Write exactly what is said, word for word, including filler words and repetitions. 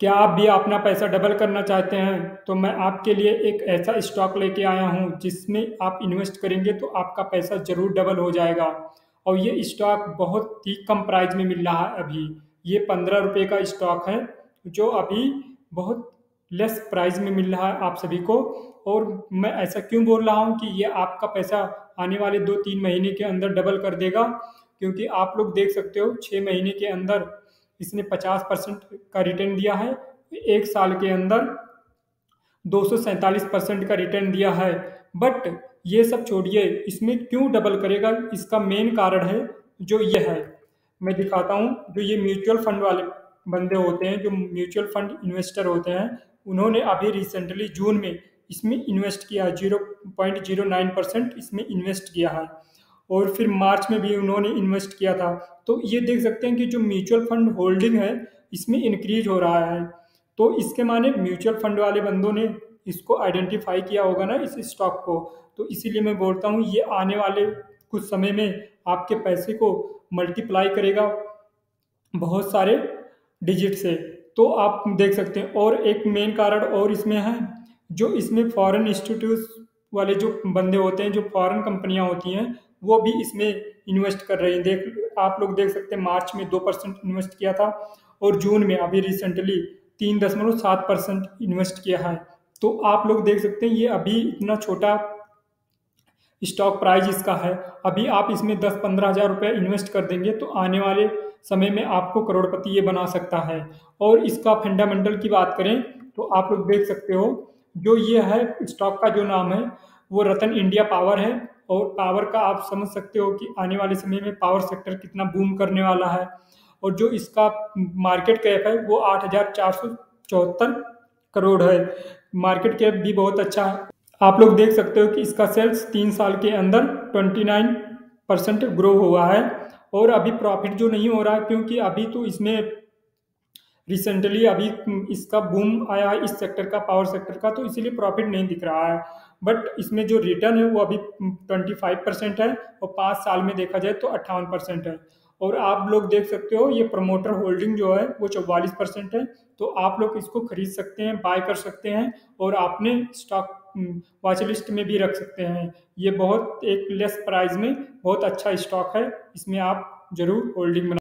क्या आप भी अपना पैसा डबल करना चाहते हैं? तो मैं आपके लिए एक ऐसा स्टॉक लेके आया हूं जिसमें आप इन्वेस्ट करेंगे तो आपका पैसा जरूर डबल हो जाएगा। और ये स्टॉक बहुत ही कम प्राइस में मिल रहा है। अभी ये पंद्रह रुपये का स्टॉक है जो अभी बहुत लेस प्राइस में मिल रहा है आप सभी को। और मैं ऐसा क्यों बोल रहा हूँ कि ये आपका पैसा आने वाले दो तीन महीने के अंदर डबल कर देगा, क्योंकि आप लोग देख सकते हो छः महीने के अंदर इसने पचास परसेंट का रिटर्न दिया है, एक साल के अंदर दो सौ सैंतालीस परसेंट का रिटर्न दिया है। बट ये सब छोड़िए, इसमें क्यों डबल करेगा, इसका मेन कारण है जो ये है। मैं दिखाता हूँ। जो ये म्यूचुअल फंड वाले बंदे होते हैं, जो म्यूचुअल फंड इन्वेस्टर होते हैं, उन्होंने अभी रिसेंटली जून में इसमें इन्वेस्ट किया है, zero point zero nine percent इसमें इन्वेस्ट किया है। और फिर मार्च में भी उन्होंने इन्वेस्ट किया था। तो ये देख सकते हैं कि जो म्यूचुअल फंड होल्डिंग है इसमें इंक्रीज हो रहा है। तो इसके माने म्यूचुअल फंड वाले बंदों ने इसको आइडेंटिफाई किया होगा ना, इस स्टॉक को। तो इसीलिए मैं बोलता हूँ ये आने वाले कुछ समय में आपके पैसे को मल्टीप्लाई करेगा बहुत सारे डिजिट से, तो आप देख सकते हैं। और एक मेन कारण और इसमें है, जो इसमें फॉरेन इंस्टीट्यूट वाले जो बंदे होते हैं, जो फॉरेन कंपनियां होती हैं, वो भी इसमें इन्वेस्ट कर रहे हैं। देख आप लोग देख सकते हैं मार्च में दो परसेंट इन्वेस्ट किया था और जून में अभी रिसेंटली तीन दशमलव सात परसेंट इन्वेस्ट किया है। तो आप लोग देख सकते हैं ये अभी इतना छोटा स्टॉक प्राइस इसका है। अभी आप इसमें दस पंद्रह हज़ार रुपये इन्वेस्ट कर देंगे तो आने वाले समय में आपको करोड़पति ये बना सकता है। और इसका फंडामेंटल की बात करें तो आप लोग देख सकते हो जो ये है स्टॉक का जो नाम है वो रतन इंडिया पावर है। और पावर का आप समझ सकते हो कि आने वाले समय में पावर सेक्टर कितना बूम करने वाला है। और जो इसका मार्केट कैप है वो आठ हज़ार चार सौ चौहत्तर करोड़ है। मार्केट कैप भी बहुत अच्छा है। आप लोग देख सकते हो कि इसका सेल्स तीन साल के अंदर ट्वेंटी नाइन परसेंट ग्रो हुआ है। और अभी प्रॉफिट जो नहीं हो रहा है, क्योंकि अभी तो इसमें रिसेंटली अभी इसका बूम आया है इस सेक्टर का, पावर सेक्टर का, तो इसीलिए प्रॉफिट नहीं दिख रहा है। बट इसमें जो रिटर्न है वो अभी पच्चीस परसेंट है और पाँच साल में देखा जाए तो अट्ठावन परसेंट है। और आप लोग देख सकते हो ये प्रमोटर होल्डिंग जो है वो चौवालीस परसेंट है। तो आप लोग इसको खरीद सकते हैं, बाय कर सकते हैं और आपने स्टॉक वॉच लिस्ट में भी रख सकते हैं। ये बहुत एक लेस प्राइस में बहुत अच्छा स्टॉक है, इसमें आप जरूर होल्डिंग